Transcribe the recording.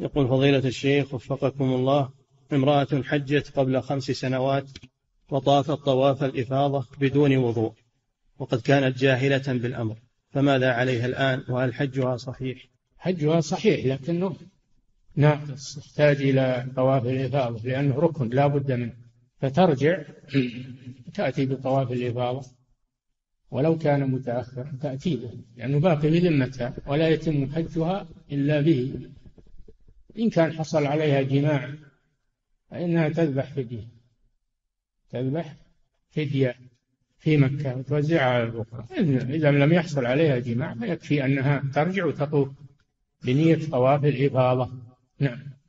يقول فضيلة الشيخ وفقكم الله، امرأة حجت قبل 5 سنوات وطافت طواف الإفاضة بدون وضوء وقد كانت جاهلة بالأمر، فماذا عليها الآن؟ وهل حجها صحيح؟ حجها صحيح، لكنه نعم تحتاج إلى طواف الإفاضة لأنه ركن لا بد منه، فترجع تأتي بطواف الإفاضة ولو كان متأخرا تأتي به لأنه باقي بذمتها ولا يتم حجها إلا به. إن كان حصل عليها جماع فإنها تذبح فدية، تذبح فدية في مكة وتوزعها على البقرة. إذا لم يحصل عليها جماع فيكفي أنها ترجع وتطوف بنية طواف الإفاضة. نعم.